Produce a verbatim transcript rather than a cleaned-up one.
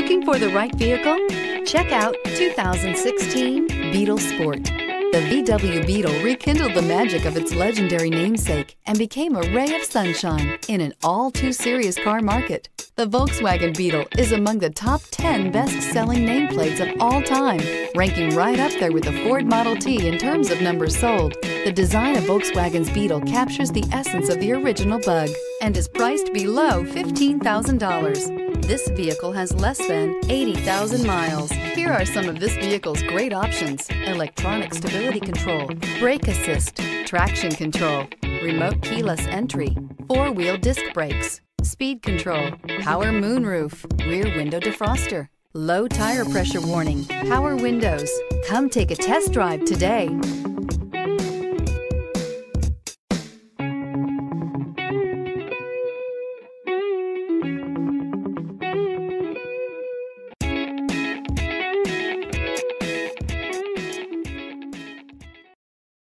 Looking for the right vehicle? Check out two thousand sixteen Beetle Sport. The V W Beetle rekindled the magic of its legendary namesake and became a ray of sunshine in an all-too-serious car market. The Volkswagen Beetle is among the top ten best-selling nameplates of all time, ranking right up there with the Ford Model T in terms of numbers sold. The design of Volkswagen's Beetle captures the essence of the original bug and is priced below fifteen thousand dollars. This vehicle has less than eighty thousand miles. Here are some of this vehicle's great options: electronic stability control, brake assist, traction control, remote keyless entry, four-wheel disc brakes, speed control, power moonroof, rear window defroster, low tire pressure warning, power windows. Come take a test drive today.